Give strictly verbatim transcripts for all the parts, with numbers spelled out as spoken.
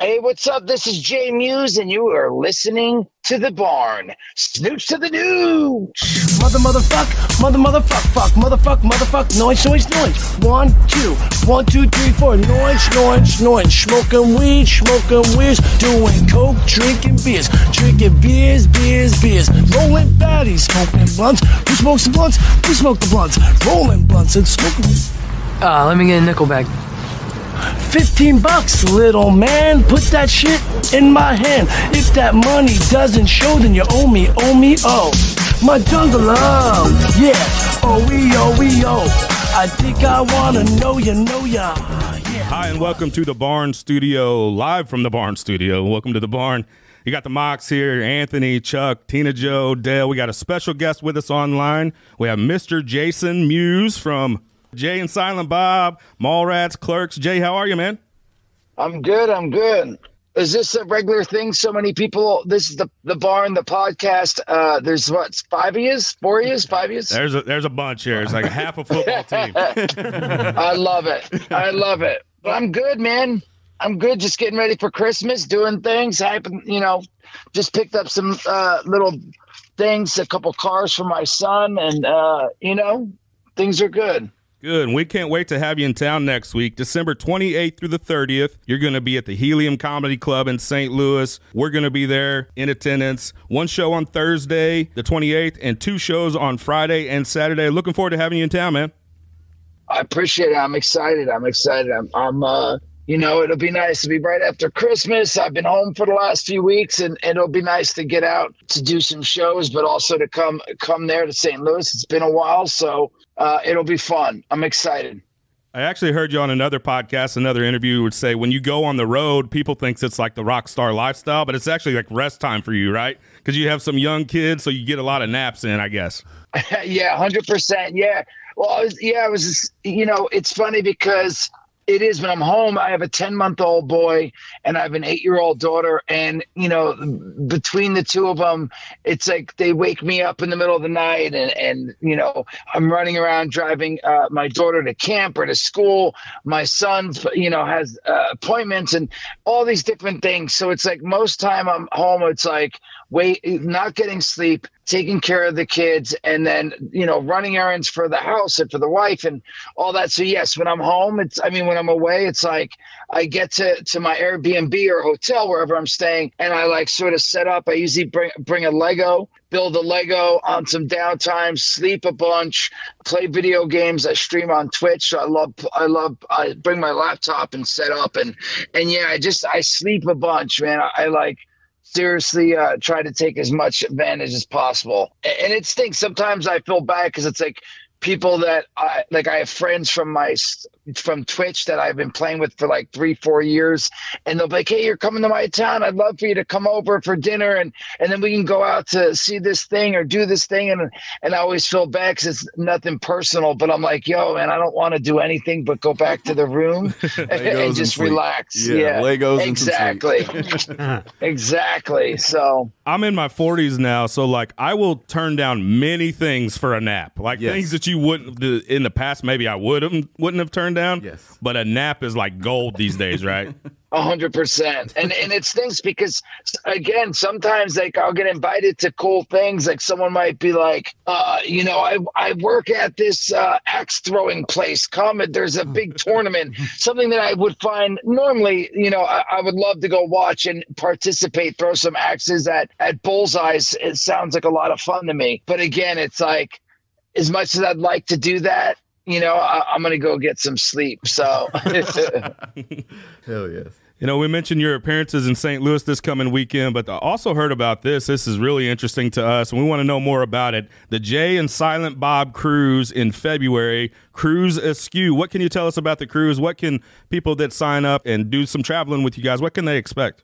Hey, what's up? This is Jay Mewes, and you are listening to The Barn. Snoops to the news! Mother, motherfuck, mother, motherfuck, fuck, motherfuck, motherfuck, noise, noise, noise. One, two, one, two, three, four, noise, noise, noise. Smoking weed, smoking weeds, doing coke, drinking beers, drinking beers, beers, beers. Rolling baddies, smoking blunts. Who smokes the blunts? Who smokes the blunts? Rolling blunts and smoking. Ah, uh, let me get a nickel back. fifteen bucks, little man. Put that shit in my hand. If that money doesn't show, then you owe me, owe me, oh. My jungle love, yeah. Oh, we, oh, we, oh. I think I wanna know ya, know ya. Yeah. Hi, and welcome to The Barn Studio, live from The Barn Studio. Welcome to The Barn. You got the Mox here, Anthony, Chuck, Tina Joe, Dale. We got a special guest with us online. We have Mister Jason Mewes from Jay and Silent Bob, Mallrats, Clerks. Jay, how are you, man? I'm good. I'm good. Is this a regular thing? So many people. This is the the barn, the podcast. Uh, there's what five years, four years, five years. There's a, there's a bunch here. It's like half a football team. I love it. I love it. But I'm good, man. I'm good. Just getting ready for Christmas, doing things. Hyping, you know, just picked up some uh, little things, a couple cars for my son, and uh, you know, things are good. Good, and we can't wait to have you in town next week, December twenty-eighth through the thirtieth. You're going to be at the Helium Comedy Club in Saint Louis. We're going to be there in attendance. One show on Thursday, the twenty-eighth, and two shows on Friday and Saturday. Looking forward to having you in town, man. I appreciate it. I'm excited. I'm excited. I'm, I'm uh, you know, it'll be nice to be right after Christmas. I've been home for the last few weeks, and, and it'll be nice to get out to do some shows, but also to come come there to Saint Louis. It's been a while, so... Uh, it'll be fun. I'm excited. I actually heard you on another podcast, another interview would say when you go on the road, people think it's like the rock star lifestyle, but it's actually like rest time for you, right? Because you have some young kids, so you get a lot of naps in, I guess. Yeah, one hundred percent. Yeah. Well, I was, yeah, I was just, you know, it's funny because it is when I'm home, I have a ten-month-old boy and I have an eight-year-old daughter. And, you know, between the two of them, it's like they wake me up in the middle of the night and, and you know, I'm running around driving uh, my daughter to camp or to school. My son, you know, has uh, appointments and all these different things. So it's like most time I'm home, it's like wait, not getting sleep, taking care of the kids, and then, you know, running errands for the house and for the wife and all that. So yes, when I'm home, it's, I mean, when I'm away, it's like I get to, to my Airbnb or hotel, wherever I'm staying. And I like sort of set up, I usually bring, bring a Lego, build a Lego on some downtime, sleep a bunch, play video games. I stream on Twitch. So I love, I love, I bring my laptop and set up and, and yeah, I just, I sleep a bunch, man. I, I like, seriously uh, try to take as much advantage as possible. And it stinks. Sometimes I feel bad because it's like people that I like, I have friends from my from Twitch that I've been playing with for like three, four years. And they'll be like, hey, you're coming to my town. I'd love for you to come over for dinner. And, and then we can go out to see this thing or do this thing. And, and I always feel bad because it's nothing personal. But I'm like, yo, man, I don't want to do anything but go back to the room and, and just and relax. Yeah, yeah. Legos exactly. And exactly. So I'm in my forties now. So like I will turn down many things for a nap, like yes. Things that you wouldn't do in the past. Maybe I wouldn't, wouldn't have turned down, yes, but a nap is like gold these days, right? A hundred percent. And and it stinks because again, sometimes like I'll get invited to cool things. Like someone might be like, uh, you know, I I work at this uh, axe throwing place. Come, there's a big tournament, something that I would find normally, you know, I, I would love to go watch and participate, throw some axes at at bullseyes. It sounds like a lot of fun to me. But again, it's like as much as I'd like to do that, you know, I, I'm going to go get some sleep. So, hell yes. You know, we mentioned your appearances in Saint Louis this coming weekend, but I also heard about this. This is really interesting to us, and we want to know more about it. The Jay and Silent Bob Cruise in February, Cruise Askew. What can you tell us about the cruise? What can people that sign up and do some traveling with you guys, what can they expect?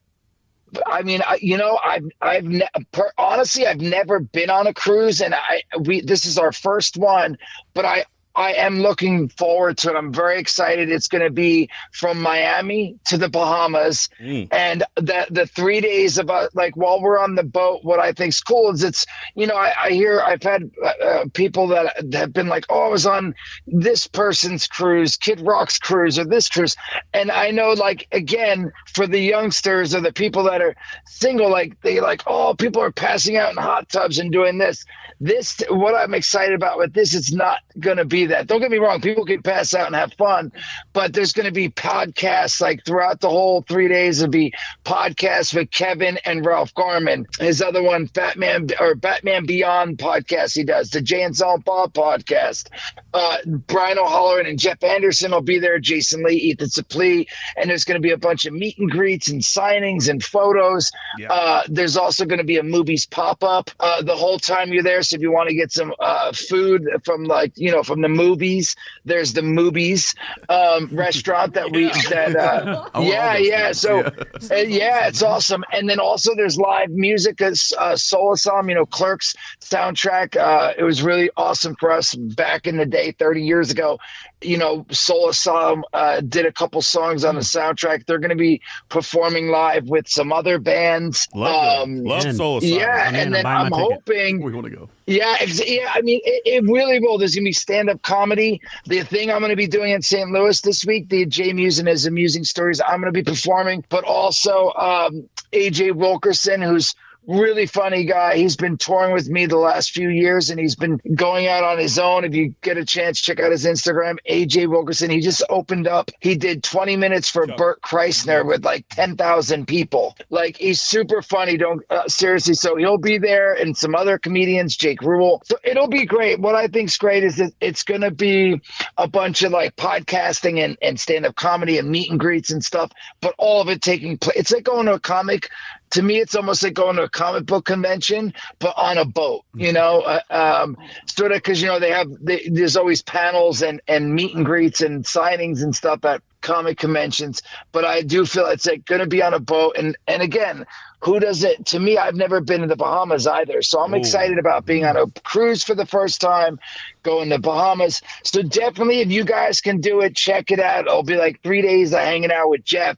I mean, I, you know, I've, I've ne per honestly, I've never been on a cruise, and I, we, this is our first one, but I I am looking forward to it. I'm very excited. It's going to be from Miami to the Bahamas. Mm. And the the three days of, uh, like, while we're on the boat, what I think's cool is it's, you know, I, I hear I've had uh, people that have been like, oh, I was on this person's cruise, Kid Rock's cruise or this cruise. And I know, like, again, for the youngsters or the people that are single, like, they like, oh, people are passing out in hot tubs and doing this. This, what I'm excited about with this, it's not going to be that. Don't get me wrong, people can pass out and have fun, but there's going to be podcasts like throughout the whole three days. It'll be podcasts with Kevin and Ralph Garman. His other one, Fat Man or Batman Beyond podcast, he does the Jay and Silent Bob podcast. Uh, Brian O'Halloran and Jeff Anderson will be there. Jason Lee, Ethan Suplee, and there's going to be a bunch of meet and greets and signings and photos. Yeah. Uh, there's also going to be a Mooby's pop up uh, the whole time you're there. So if you want to get some uh, food from like you know from the Mooby's, there's the Mooby's um, restaurant that we that uh, yeah yeah things. so yeah. And yeah, it's awesome. And then also there's live music as uh, Soul Asylum, you know, Clerks soundtrack. Uh, it was really awesome for us back in the day, thirty years ago. You know, Soul Asylum uh, did a couple songs on the soundtrack. They're going to be performing live with some other bands. Love, um, Love Soul Asylum. Yeah, I'm and then I'm hoping ticket. we want to go. Yeah, yeah. I mean, it, it really will. There's going to be stand-up comedy. The thing I'm going to be doing in Saint Louis this week, the Jay Mewes and His Amusing Stories, I'm going to be performing. But also um, A J Wilkerson, who's really funny guy. He's been touring with me the last few years, and he's been going out on his own. If you get a chance, check out his Instagram, A J Wilkerson. He just opened up. He did twenty minutes for oh. Bert Kreischer with like ten thousand people. Like, he's super funny. Don't uh, seriously. So he'll be there, and some other comedians, Jake Ruhl. So it'll be great. What I think's great is that it's going to be a bunch of like podcasting and, and stand-up comedy and meet and greets and stuff, but all of it taking place. It's like going to a comic. To me, it's almost like going to a comic book convention, but on a boat, you know, uh, um, sort of because, you know, they have they, there's always panels and, and meet and greets and signings and stuff at comic conventions. But I do feel it's like going to be on a boat. And, and again, who does it? To me, I've never been to the Bahamas either. So I'm Ooh. excited about being on a cruise for the first time, going to Bahamas. So definitely, if you guys can do it, check it out. It'll be like three days of hanging out with Jeff,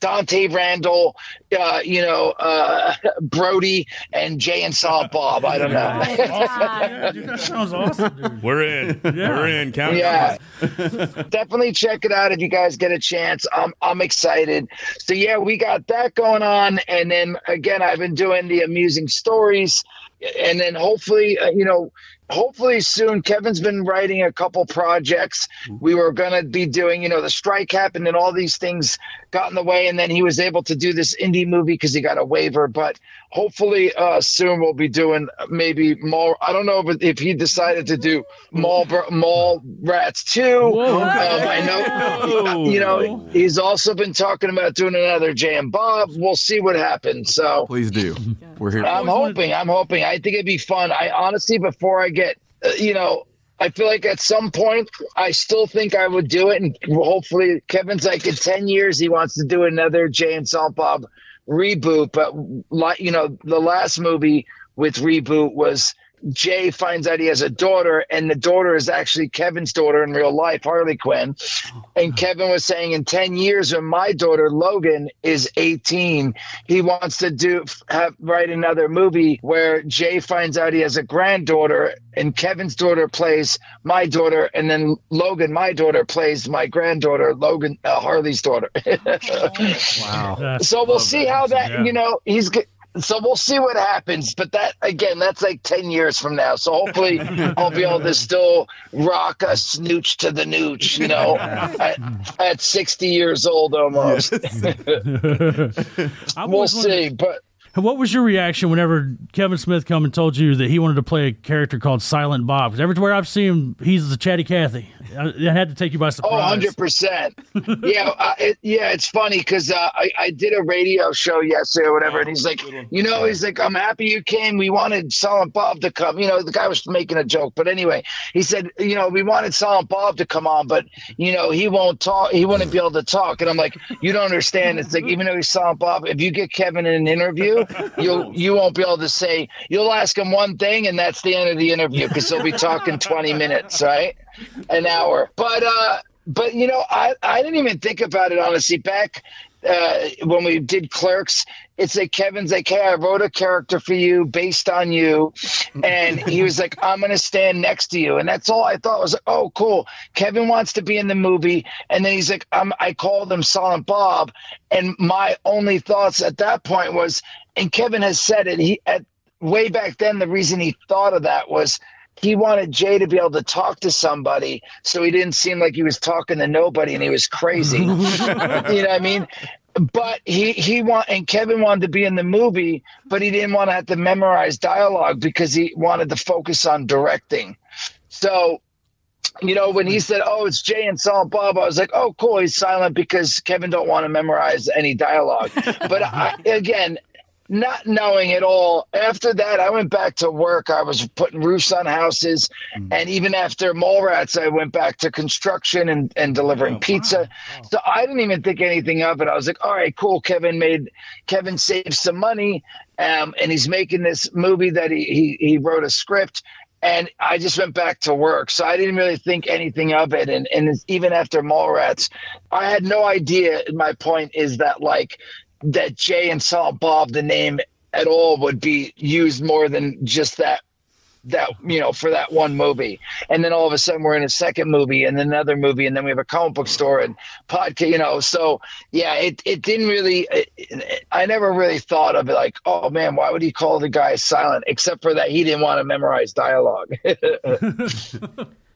Dante Randall, uh, you know, uh, Brody, and Jay and Silent Bob. I don't know. Yeah, dude, that sounds awesome, dude. We're in. Yeah. We're in. Count yeah. Definitely check it out if you guys get a chance. I'm, I'm excited. So, yeah, we got that going on. And then, again, I've been doing the amusing stories. And then hopefully, uh, you know, hopefully soon, Kevin's been writing a couple projects. We were going to be doing, you know, the strike happened and all these things got in the way. And then he was able to do this indie movie because he got a waiver. But hopefully uh, soon we'll be doing maybe Mall. I don't know if, if he decided to do Mall, Mall Rats two. Whoa, um, I know, you know, he's also been talking about doing another Jay and Bob. We'll see what happens. So please do. We're here. I'm hoping. I'm hoping. I think it'd be fun. I honestly, before I get, uh, you know, I feel like at some point, I still think I would do it. And hopefully, Kevin's like in ten years, he wants to do another Jay and Silent Bob reboot. But, like, you know, the last movie with reboot was Jay finds out he has a daughter, and the daughter is actually Kevin's daughter in real life, Harley Quinn. And Kevin was saying in ten years, when my daughter Logan is eighteen, he wants to do have, write another movie where Jay finds out he has a granddaughter, and Kevin's daughter plays my daughter, and then Logan, my daughter, plays my granddaughter, Logan, uh, Harley's daughter. Wow! That's so we'll see how that, yeah. you know, he's good. So we'll see what happens. But that, again, that's like ten years from now. So hopefully I'll be able to still rock a snooch to the nooch, you know, at, at sixty years old almost. We'll see. But what was your reaction whenever Kevin Smith come and told you that he wanted to play a character called Silent Bob? Because everywhere I've seen him, he's the Chatty Cathy. It had to take you by surprise. Oh, one hundred percent. Yeah, uh, it, yeah, it's funny because uh, I, I did a radio show yesterday or whatever, and he's like, you know, he's like, I'm happy you came. We wanted Silent Bob to come. You know, the guy was making a joke. But anyway, he said, you know, we wanted Silent Bob to come on, but, you know, he won't talk. He wouldn't be able to talk. And I'm like, you don't understand. It's like, even though he's Silent Bob, if you get Kevin in an interview, you you won't be able to say, you'll ask them one thing and that's the end of the interview, because they'll be talking twenty minutes, right? An hour. But, uh, but you know, I, I didn't even think about it, honestly. Back uh, when we did Clerks, it's like Kevin's like, hey, I wrote a character for you based on you. And he was like, I'm going to stand next to you. And that's all I thought was, like, oh, cool. Kevin wants to be in the movie. And then he's like, I'm, I called him Silent Bob. And my only thoughts at that point was, and Kevin has said it, he at way back then, the reason he thought of that was he wanted Jay to be able to talk to somebody, so he didn't seem like he was talking to nobody and he was crazy. You know what I mean? But he, he want, and Kevin wanted to be in the movie, but he didn't want to have to memorize dialogue because he wanted to focus on directing. So, you know, when he said, oh, it's Jay and Silent Bob, I was like, oh, cool, he's silent because Kevin don't want to memorize any dialogue. But I, again, not knowing at all. After that, I went back to work. I was putting roofs on houses. Mm. And even after Mallrats, I went back to construction and, and delivering oh, pizza. Wow. Wow. So I didn't even think anything of it. I was like, all right, cool. Kevin made, Kevin saved some money. Um, and he's making this movie that he, he, he wrote a script. And I just went back to work. So I didn't really think anything of it. And, and even after Mallrats, I had no idea. My point is that, like, that Jay and Silent Bob, the name at all, would be used more than just that, that, you know, for that one movie. And then all of a sudden we're in a second movie and another movie. And then we have a comic book store and podcast, you know? So yeah, it, it didn't really, it, it, I never really thought of it like, oh man, why would he call the guy silent? Except for that he didn't want to memorize dialogue.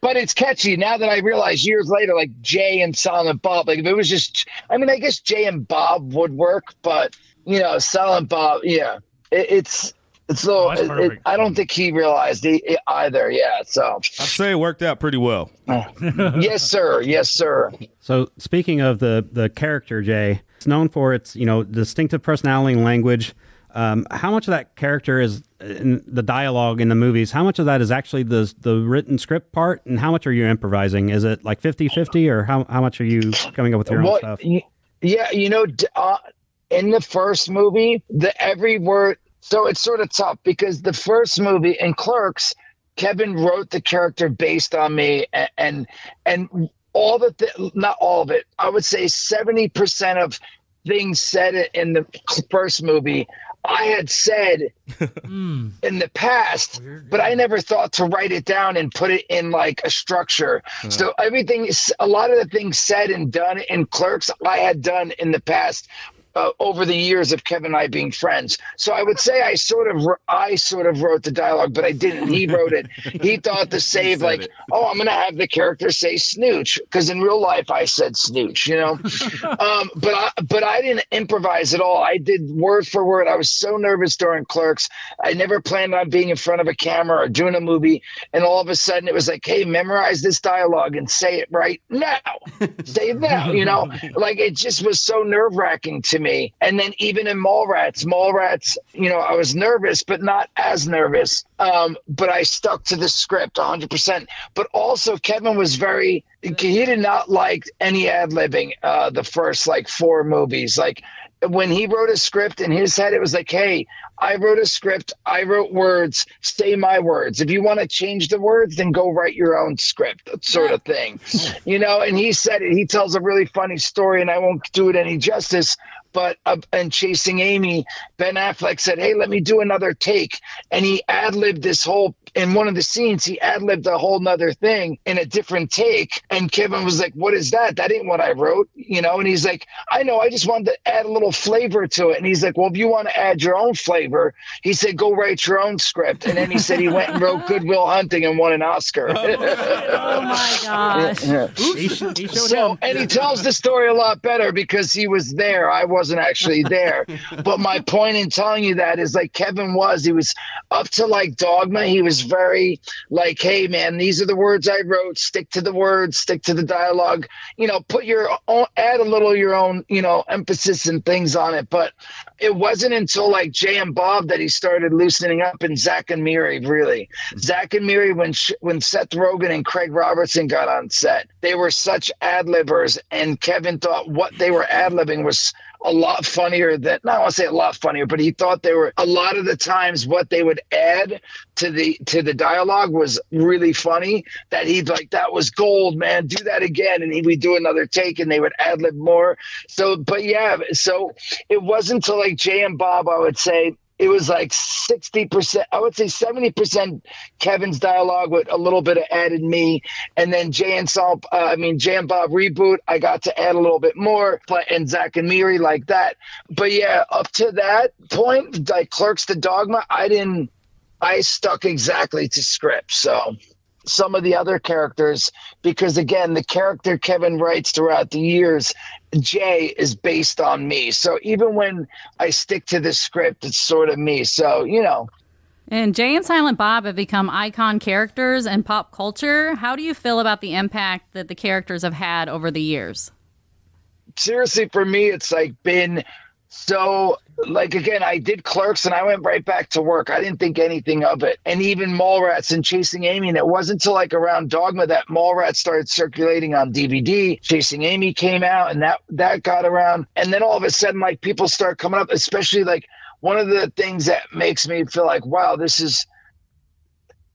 But it's catchy now that I realize years later, like Jay and Silent Bob. Like if it was just, I mean, I guess Jay and Bob would work, but you know, Silent Bob, yeah, it, it's it's a little. Oh, it, it, I don't think he realized he, it either. Yeah, so I'd say it worked out pretty well. Uh, yes, sir. Yes, sir. So speaking of the the character Jay, it's known for its you know distinctive personality and language. Um, how much of that character is in the dialogue in the movies? How much of that is actually the the written script part? And how much are you improvising? Is it like fifty fifty or how, how much are you coming up with your well, own stuff? Yeah, you know, uh, in the first movie, the every word. So it's sort of tough because the first movie in Clerks, Kevin wrote the character based on me and and, and all the th- not all of it. I would say seventy percent of things said in the first movie I had said in the past, but I never thought to write it down and put it in like a structure. Uh-huh. So everything, a lot of the things said and done in Clerks, I had done in the past uh, over the years of Kevin and I being friends. So I would say I sort of, I sort of wrote the dialogue, but I didn't. He wrote it. He thought to save like, it. oh, I'm going to have the character say snooch. Cause in real life I said snooch, you know? um, but I, but I didn't improvise at all. I did word for word. I was so nervous during Clerks. I never planned on being in front of a camera or doing a movie. And all of a sudden it was like, hey, memorize this dialogue and say it right now. Say it now, you know, like it just was so nerve wracking to me. And then even in Mallrats, Mallrats, you know, I was nervous, but not as nervous. Um, but I stuck to the script one hundred percent. But also Kevin was very, he did not like any ad-libbing uh, the first like four movies. Like when he wrote a script in his head, it was like, hey, I wrote a script. I wrote words. Say my words. If you want to change the words, then go write your own script, that sort of thing. You know, and he said it. He tells a really funny story and I won't do it any justice. But uh, and Chasing Amy, Ben Affleck said, hey, let me do another take. And he ad-libbed this whole, in one of the scenes, he ad-libbed a whole nother thing in a different take. And Kevin was like, what is that? That ain't what I wrote, you know? And he's like, I know, I just wanted to add a little flavor to it. And he's like, well, if you want to add your own flavor, he said, go write your own script. And then he said he went and wrote Good Will Hunting and won an Oscar. Oh, oh my gosh. Yeah. He showed, he showed so, him. And he tells the story a lot better because he was there. I was wasn't actually there. But my point in telling you that is like Kevin was, he was up to like Dogma. He was very like, hey man, these are the words I wrote. Stick to the words, stick to the dialogue, you know, put your own, add a little your own, you know, emphasis and things on it. But it wasn't until like Jay and Bob that he started loosening up and Zach and Miri, really. Zach and Miri, when, when Seth Rogen and Craig Robertson got on set, they were such ad-libbers and Kevin thought what they were ad-libbing was a lot funnier than, no, I won't say a lot funnier, but he thought they were, a lot of the times what they would add to the to the dialogue was really funny, that he'd like, that was gold, man, do that again. And he would do another take and they would ad-lib more. So, but yeah, so it wasn't until like Jay and Bob, I would say, it was like sixty percent, I would say seventy percent Kevin's dialogue with a little bit of added me. And then Jay and Silent, uh, I mean, Jay and Bob Reboot, I got to add a little bit more, but, and Zach and Miri like that. But yeah, up to that point, like Clerks to Dogma, I didn't, I stuck exactly to script. So some of the other characters, because again, the character Kevin writes throughout the years, Jay is based on me. So even when I stick to the script, it's sort of me. So, you know. And Jay and Silent Bob have become icon characters in pop culture. How do you feel about the impact that the characters have had over the years? Seriously, for me, it's like been so, like, again, I did Clerks and I went right back to work. I didn't think anything of it. And even Mallrats and Chasing Amy. And it wasn't until like around Dogma that Mallrats started circulating on D V D. Chasing Amy came out and that, that got around. And then all of a sudden, like, people start coming up, especially like one of the things that makes me feel like, wow, this is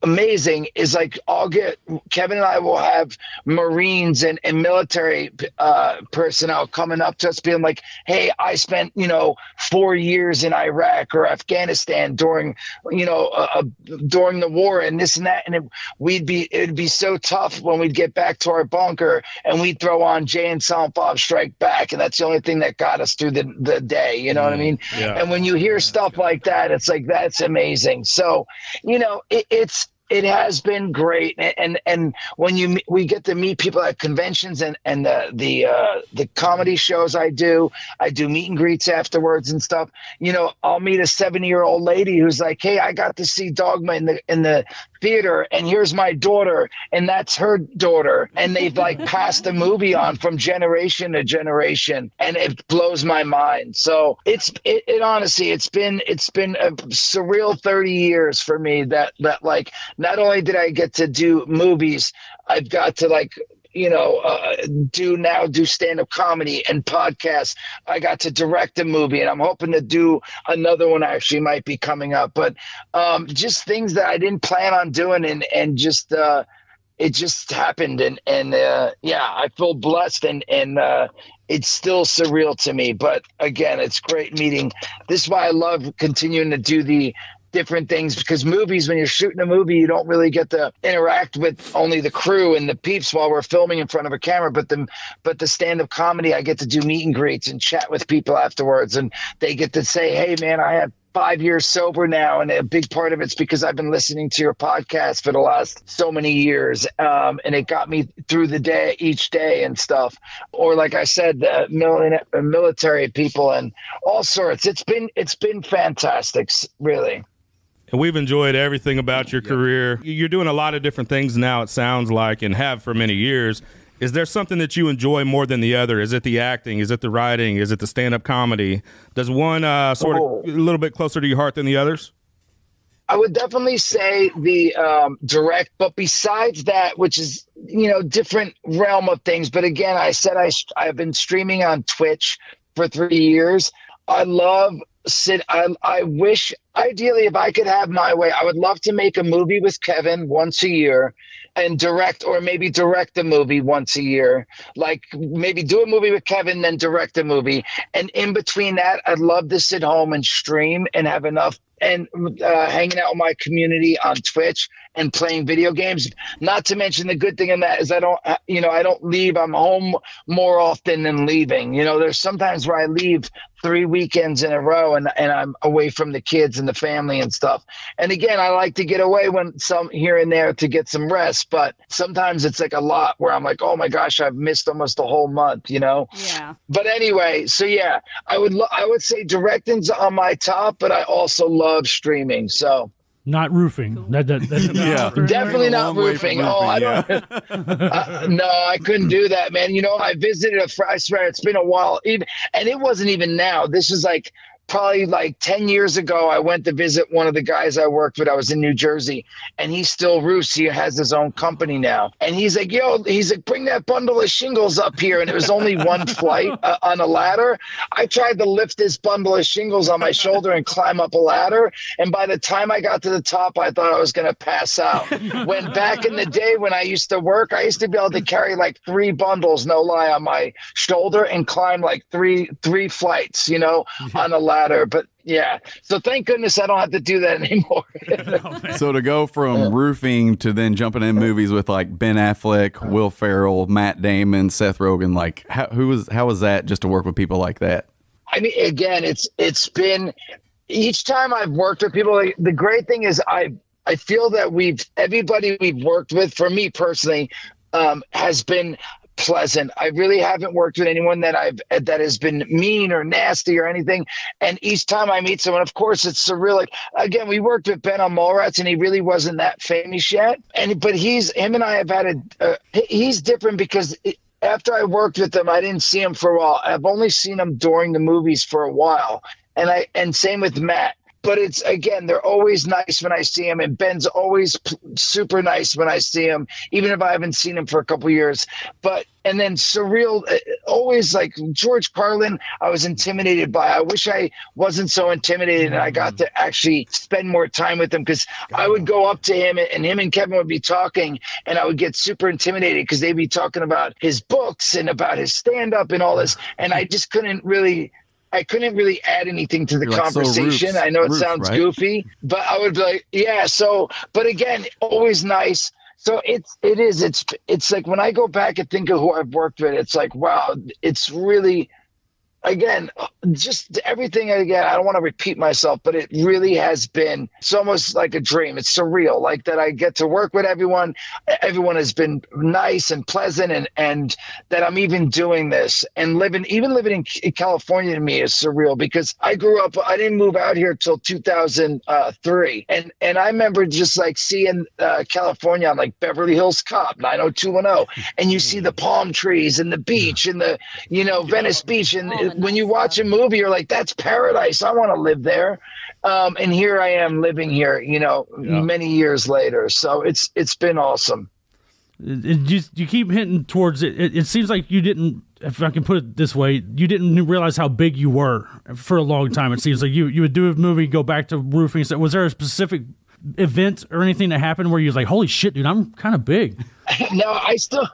amazing, is like I'll get Kevin and I will have Marines and, and military uh, personnel coming up to us being like, hey, I spent, you know, four years in Iraq or Afghanistan during, you know, uh, during the war and this and that. And it, we'd be, it'd be so tough when we'd get back to our bunker and we'd throw on Jay and Silent Bob Strike Back. And that's the only thing that got us through the, the day. You know mm, what I mean? Yeah. And when you hear stuff like that, it's like, that's amazing. So, you know, it, it's, it has been great, and, and and when you we get to meet people at conventions and and the the uh, the comedy shows I do, I do meet and greets afterwards and stuff. You know, I'll meet a seventy year old lady who's like, "Hey, I got to see Dogma in the in the theater, and here's my daughter, and that's her daughter, and they've like passed the movie on from generation to generation, and it blows my mind." So it's it, it honestly, it's been it's been a surreal thirty years for me that that like. Not only did I get to do movies, I've got to like, you know, uh, do now do stand-up comedy and podcasts. I got to direct a movie, and I'm hoping to do another one. Actually, might be coming up, but um, just things that I didn't plan on doing, and and just uh, it just happened, and and uh, yeah, I feel blessed, and and uh, it's still surreal to me. But again, it's great meeting. This is why I love continuing to do the different things, because movies, when you're shooting a movie, you don't really get to interact with only the crew and the peeps while we're filming in front of a camera, but the but the stand-up comedy, I get to do meet and greets and chat with people afterwards, and they get to say, hey man, I have five years sober now, and a big part of it's because I've been listening to your podcast for the last so many years, um, and it got me through the day, each day and stuff. Or like I said, uh, military people and all sorts. It's been it's been fantastic, really. And we've enjoyed everything about your career. You're doing a lot of different things now, it sounds like, and have for many years. Is there something that you enjoy more than the other? Is it the acting? Is it the writing? Is it the stand-up comedy? Does one uh, sort of oh. a little bit closer to your heart than the others? I would definitely say the um, direct, but besides that, which is, you know, different realm of things. But again, I said I, I've been streaming on Twitch for three years. I love Sid, I, I wish, ideally, if I could have my way, I would love to make a movie with Kevin once a year and direct, or maybe direct a movie once a year. Like maybe do a movie with Kevin, then direct a movie. And in between that, I'd love to sit home and stream and have enough and uh, hanging out with my community on Twitch and playing video games. Not to mention the good thing in that is I don't, you know, I don't leave. I'm home more often than leaving. You know, there's sometimes where I leave three weekends in a row and, and I'm away from the kids and the family and stuff. And again, I like to get away when some here and there to get some rest, but sometimes it's like a lot where I'm like, oh my gosh, I've missed almost a whole month, you know? Yeah. But anyway, so yeah, I would, lo- I would say directing's on my top, but I also love streaming. So not roofing. Cool. That, that, that's yeah. Definitely not roofing. roofing. Oh, I don't. Yeah. I, no, I couldn't do that, man. You know, I visited a, I swear it's been a while even, and it wasn't even now. This is like probably like ten years ago, I went to visit one of the guys I worked with. I was in New Jersey, and he still roofs. He has his own company now. And he's like, yo, he's like, bring that bundle of shingles up here. And it was only one flight uh, on a ladder. I tried to lift this bundle of shingles on my shoulder and climb up a ladder. And by the time I got to the top, I thought I was going to pass out. When back in the day when I used to work, I used to be able to carry like three bundles, no lie, on my shoulder and climb like three, three flights, you know, on a ladder. But yeah, so thank goodness I don't have to do that anymore. Oh, so to go from roofing to then jumping in movies with like Ben Affleck, Will Ferrell, Matt Damon, Seth Rogen, like how, who was, how was that just to work with people like that? I mean, again, it's, it's been each time I've worked with people, like, the great thing is I, I feel that we've, everybody we've worked with, for me personally, um, has been pleasant. I really haven't worked with anyone that I've that has been mean or nasty or anything. And each time I meet someone, of course, it's surreal. Like, again, we worked with Ben on Mallrats, and he really wasn't that famous yet. And but he's him and I have had a uh, he's different because it, after I worked with him, I didn't see him for a while. I've only seen him during the movies for a while, and I and same with Matt. But it's, again, they're always nice when I see him. And Ben's always p super nice when I see him, even if I haven't seen him for a couple of years. But, and then surreal, always like George Carlin, I was intimidated by. I wish I wasn't so intimidated and I got to actually spend more time with him, because I would go up to him and him and Kevin would be talking and I would get super intimidated because they'd be talking about his books and about his stand-up and all this. And I just couldn't really... I couldn't really add anything to the You're conversation. Like, so roofs, I know it roofs, sounds right? goofy, but I would be like, yeah. So, but again, always nice. So it's, it is, it's, it's like when I go back and think of who I've worked with, it's like, wow, it's really, again, just everything. Again, I don't want to repeat myself, but it really has been, it's almost like a dream. It's surreal, like that I get to work with everyone. Everyone has been nice and pleasant, and, and that I'm even doing this and living, even living in California to me is surreal, because I grew up, I didn't move out here till two thousand three. And, and I remember just like seeing uh, California on like Beverly Hills Cop, nine oh two one oh, and you see the palm trees and the beach and the, you know, Venice Beach. And when you watch a movie, you're like, that's paradise. I want to live there. Um, and here I am living here, you know, yeah. many years later. So it's, it's been awesome. It, it, you, you keep hinting towards it. it. It seems like you didn't, if I can put it this way, you didn't realize how big you were for a long time. It seems like you, you would do a movie, go back to roofing. So was there a specific event or anything that happened where you're like, holy shit, dude, I'm kind of big? No, I still,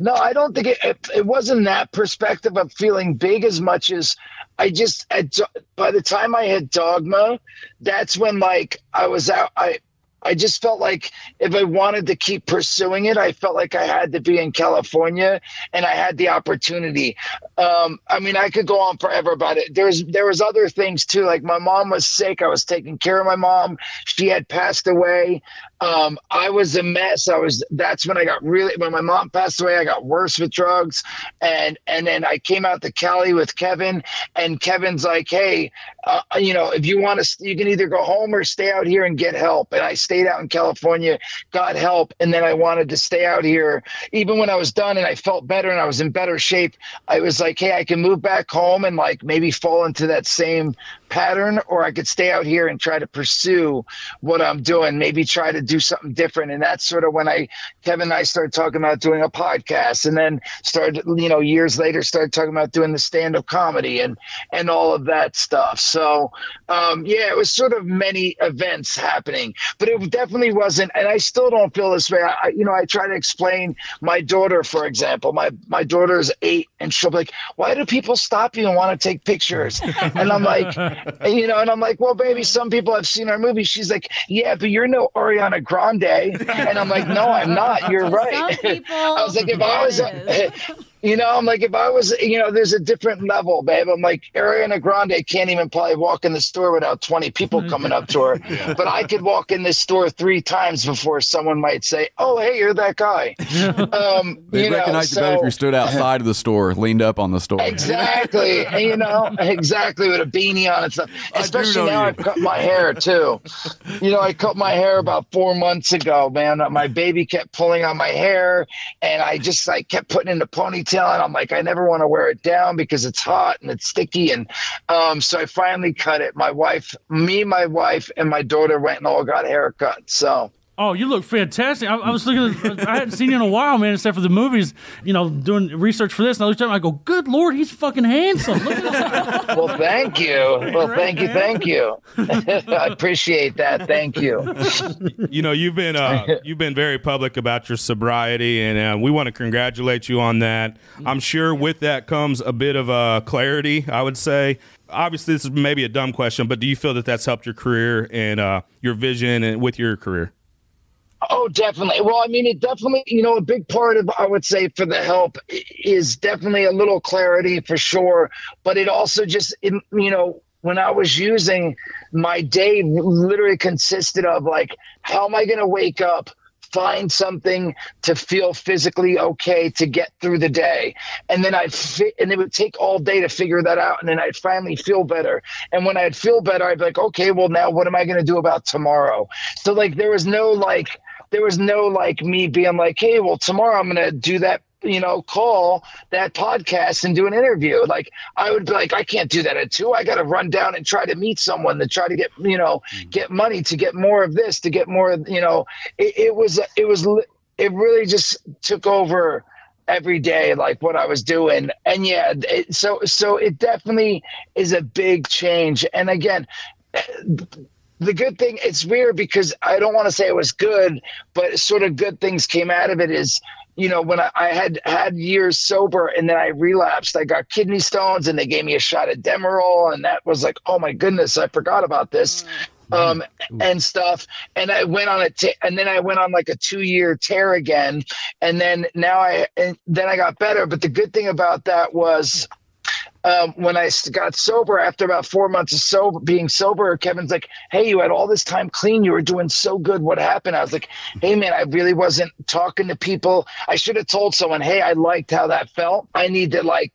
no, I don't think it, it, it wasn't that perspective of feeling big as much as I just, I, by the time I hit Dogma, that's when like I was out, I, I just felt like if I wanted to keep pursuing it, I felt like I had to be in California, and I had the opportunity. Um, I mean, I could go on forever about it. There's, there was other things too. Like my mom was sick. I was taking care of my mom. She had passed away. Um, I was a mess. I was, that's when I got really, when my mom passed away, I got worse with drugs. And, and then I came out to Cali with Kevin, and Kevin's like, hey, uh, you know, if you want to, you can either go home or stay out here and get help. And I stayed out in California, got help. And then I wanted to stay out here. Even when I was done and I felt better and I was in better shape, I was like, hey, I can move back home and like maybe fall into that same pattern, or I could stay out here and try to pursue what I'm doing, maybe try to do do something different. And that's sort of when I, Kevin and I started talking about doing a podcast, and then started, you know, years later, started talking about doing the stand-up comedy and, and all of that stuff. So, um, yeah, it was sort of many events happening, but it definitely wasn't. And I still don't feel this way. I, you know, I try to explain my daughter, for example, my, my daughter's eight, and she'll be like, why do people stop you and want to take pictures? And I'm like, you know, and I'm like, well, baby, some people have seen our movie. She's like, yeah, but you're no Ariana Grande. And I'm like, no, I'm not. You're right. People, I was like, if I was, you know, I'm like, if I was, you know, there's a different level, babe. I'm like, Ariana Grande can't even probably walk in the store without twenty people coming up to her. Yeah. But I could walk in this store three times before someone might say, oh, hey, you're that guy. Um, They'd you know, recognize so, you better if you stood outside of the store, leaned up on the store. Exactly. You know, exactly, with a beanie on and stuff. Especially now you. I've cut my hair, too. You know, I cut my hair about four months ago, man. My baby kept pulling on my hair, and I just like kept putting in the ponytail tell, and I'm like, I never want to wear it down because it's hot and it's sticky. And um, so I finally cut it. My wife, me, my wife, and my daughter went and all got haircuts. So. Oh, you look fantastic. I, I was looking at, I hadn't seen you in a while, man, except for the movies, you know, doing research for this. And I looked at him, I go, good Lord, he's fucking handsome. Look at him. Well, thank you. Well, thank you. Thank you. I appreciate that. Thank you. You know, you've been, uh, you've been very public about your sobriety, and uh, we want to congratulate you on that. I'm sure with that comes a bit of uh, clarity, I would say. Obviously, this is maybe a dumb question, but do you feel that that's helped your career and uh, your vision and with your career? Oh, definitely. Well, I mean, it definitely, you know, a big part of, I would say, for the help is definitely a little clarity for sure. But it also just, it, you know, when I was using, my day literally consisted of like, how am I going to wake up, find something to feel physically okay to get through the day, and then I'd fi- and it would take all day to figure that out, and then I'd finally feel better, and when I'd feel better, I'd be like, okay, well, now what am I going to do about tomorrow? So like there was no like there was no like me being like, hey, well, tomorrow I'm going to do that, you know, call that podcast and do an interview. Like I would be like, I can't do that at two. I got to run down and try to meet someone to try to get, you know, get money to get more of this, to get more, you know, it, it was, it was, it really just took over every day, like what I was doing. And yeah, it, so, so it definitely is a big change. And again, the good thing, it's weird because I don't want to say it was good, but sort of good things came out of it is, you know, when I, I had had years sober and then I relapsed, I got kidney stones and they gave me a shot of Demerol. And that was like, oh, my goodness, I forgot about this um, and stuff. And I went on a t- and then I went on like a two year tear again. And then now I and then I got better. But the good thing about that was Um, when I got sober, after about four months of sober, being sober, Kevin's like, hey, you had all this time clean. You were doing so good. What happened? I was like, hey, man, I really wasn't talking to people. I should have told someone, hey, I liked how that felt. I need to, like,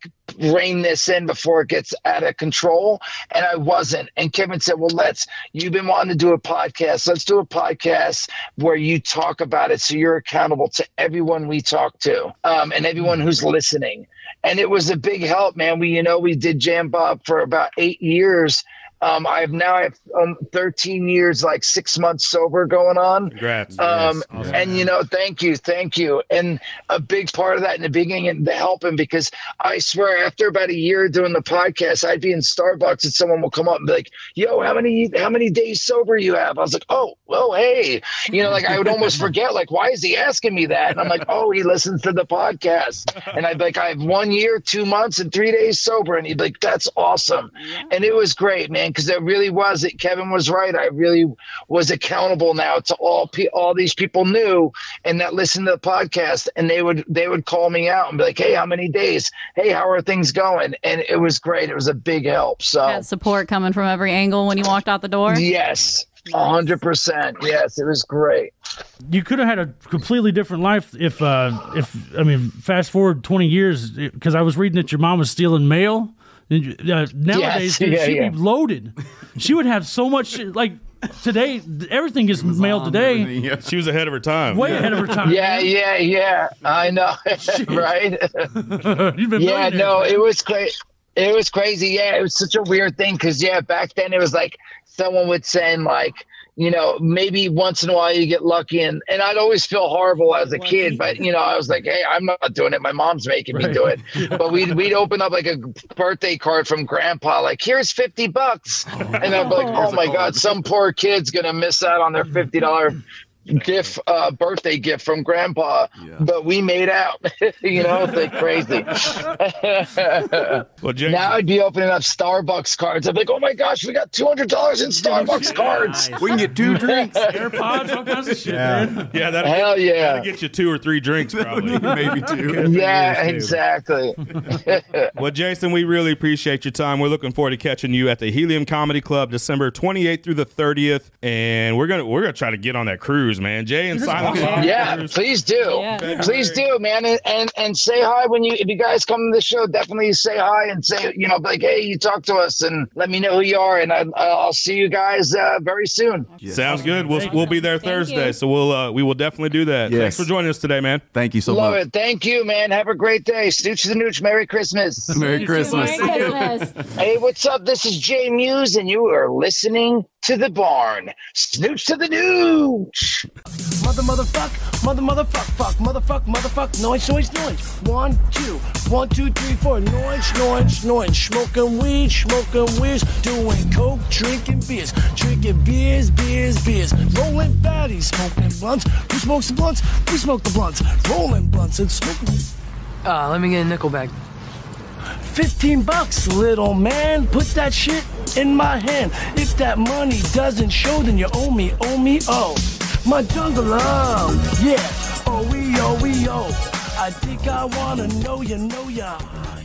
rein this in before it gets out of control. And I wasn't. And Kevin said, well, let's, you've been wanting to do a podcast. Let's do a podcast where you talk about it. So you're accountable to everyone we talk to um, and everyone who's listening. And it was a big help, man. We, you know, we did Jay and Bob for about eight years. Um, I've now I have um, thirteen years, like six months sober going on. Congrats. Um, yes. Awesome. And, you know, thank you. Thank you. And a big part of that in the beginning and the helping, because I swear after about a year doing the podcast, I'd be in Starbucks and someone will come up and be like, yo, how many, how many days sober you have? I was like, oh, well, hey, you know, like I would almost forget, like, why is he asking me that? And I'm like, oh, he listens to the podcast. And I'd be like, I have one year, two months and three days sober. And he'd be like, that's awesome. And it was great, man. Because there really was it. Kevin was right. I really was accountable now to all pe- all these people knew and that listened to the podcast, and they would they would call me out and be like, hey, how many days? Hey, how are things going? And it was great. It was a big help. So that support coming from every angle when you walked out the door. Yes. A hundred percent. Yes, it was great. You could have had a completely different life if, uh, if I mean, fast forward twenty years, because I was reading that your mom was stealing mail. Uh, nowadays, yes, yeah, she'd yeah. be loaded. She would have so much shit, like today, everything gets mailed today. Everything, yeah. She was ahead of her time. Way yeah. ahead of her time. Yeah, yeah, yeah. I know, right? You've been yeah, no, it was crazy. It was crazy. Yeah, it was such a weird thing because yeah, back then it was like someone would send like. You know, maybe once in a while you get lucky. And, and I'd always feel horrible as a kid, but, you know, I was like, hey, I'm not doing it. My mom's making right. me do it. Yeah. But we'd, we'd open up like a birthday card from grandpa, like, here's fifty bucks. Oh, and I'd be like, oh, my God, some poor kid's going to miss out on their fifty dollars gift, uh, birthday gift from grandpa. Yeah. But we made out, you know, it's like crazy. Well, Jake, now I'd be opening up Starbucks cards. I'd be like, oh, my gosh, we got two hundred dollars in Starbucks cards. Nice. We can get two drinks. AirPods, all kinds of shit, yeah. man. Yeah, that'll, Hell get, yeah. that'll get you two or three drinks probably. Maybe two. Yeah, exactly. Well, Jason, we really appreciate your time. We're looking forward to catching you at the Helium Comedy Club December twenty-eighth through the thirtieth. And we're going to we're gonna try to get on that cruise. pictures, man. Jay and Silent Bob. Yeah, pictures. please do. Yeah. Please do, man. And, and and say hi when you if you guys come to the show. Definitely say hi and say, you know, like, hey, you talked to us, and let me know who you are, and I, I'll see you guys uh, very soon. Yes. Sounds good. We'll Thank we'll be there Thursday, you. so we'll uh, we will definitely do that. Yes. Thanks for joining us today, man. Thank you so Love much. Love it. Thank you, man. Have a great day. Stooch the Nooch. Merry Christmas. Merry Christmas. Merry Christmas. Hey, what's up? This is Jay Mewes, and you are listening to The Barn. Snooch to the nooch. Mother, motherfuck, mother, motherfuck, fuck, motherfuck, motherfuck, noise, noise, noise. One, two, one, two, three, four. Noise, noise, noise. Smoking weed, smoking weeds. Doing coke, drinking beers. Drinking beers, beers, beers. Rolling fatties, smoking blunts. Who smokes the blunts? We smoke the blunts. Rolling blunts and smoking. Ah, uh, let me get a nickel back. fifteen bucks, little man. Put that shit in my hand. If that money doesn't show, then you owe me, owe me, oh. My jungle love, yeah. Oh, we, oh, we, oh. I think I wanna know you, know ya.